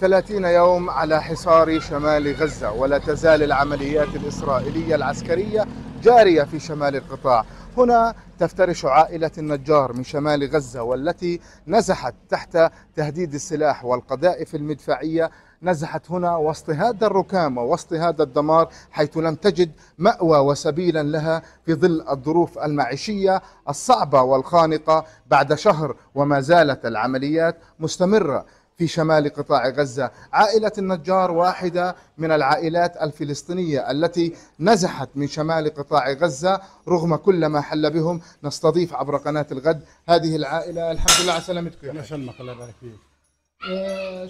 30 يوم على حصار شمال غزة، ولا تزال العمليات الإسرائيلية العسكرية جارية في شمال القطاع. هنا تفترش عائلة النجار من شمال غزة، والتي نزحت تحت تهديد السلاح والقذائف المدفعية، نزحت هنا وسط هذا الركام ووسط هذا الدمار، حيث لم تجد مأوى وسبيلا لها في ظل الظروف المعيشية الصعبة والخانقة بعد شهر، وما زالت العمليات مستمرة في شمال قطاع غزة. عائلة النجار واحدة من العائلات الفلسطينية التي نزحت من شمال قطاع غزة رغم كل ما حل بهم. نستضيف عبر قناة الغد هذه العائلة. الحمد لله على سلامتكم. ما شاء الله، الله يبارك فيك.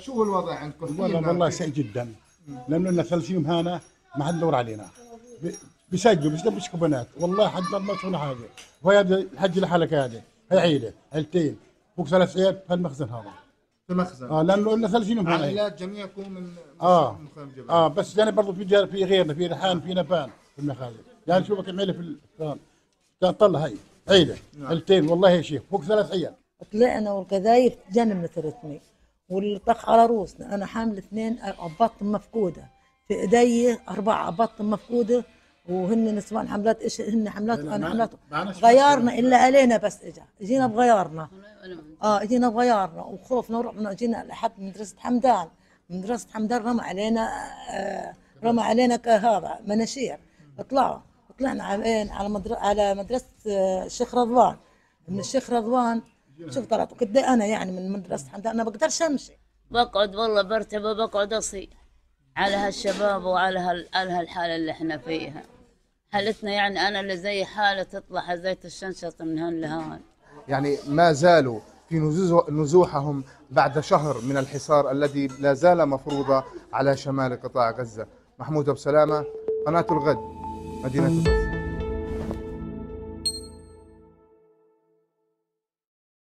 شو الوضع عندكم؟ والله سيء جدا، لانه لنا 30 يوم هنا ما حد دور علينا، بيسجلوا بيسلبش كوبونات، والله حد ما شفنا حاجه. وهي الحج لحالك هذه، هي عيله عيلتين فوق 3 عيال هالمخزن هذا. المخزن لانه لنا 30 يوم هنا. عائلات جميعكم من مخيم جبل؟ بس يعني برضه في غيرنا، في ريحان، في نبان، في المخازن. يعني شوفوا كم عيله في طلع هي عيله عيلتين، والله يا شيخ فوق 3 عيال. طلعنا والقذايف جنبنا 300 واللي طخ على روسنا. أنا حامل 2 أباطم مفقودة، في إيدي 4 أباطم مفقودة، وهن نسوان حملات إيش، هن حملات وأنا حملات. غيارنا إلا علينا بس إجا، إجينا بغيارنا. إجينا بغيارنا وخوفنا ورعبنا. إجينا لحد مدرسة حمدان، مدرسة حمدان رمى علينا رمى علينا كهذا مناشير. طلعنا على مدرسة الشيخ رضوان. من الشيخ رضوان شوف طلعت قد انا يعني من مدرسه حمدان انا بقدرش امشي، بقعد والله برتبه، بقعد اصيح على هالشباب وعلى هالحاله اللي احنا فيها. حالتنا يعني انا اللي زي حاله تطلع حزيت الشنشط من هون لهون. يعني ما زالوا في نزوحهم بعد شهر من الحصار الذي لا زال مفروضا على شمال قطاع غزه. محمود ابو سلامه، قناه الغد، مدينه غزه.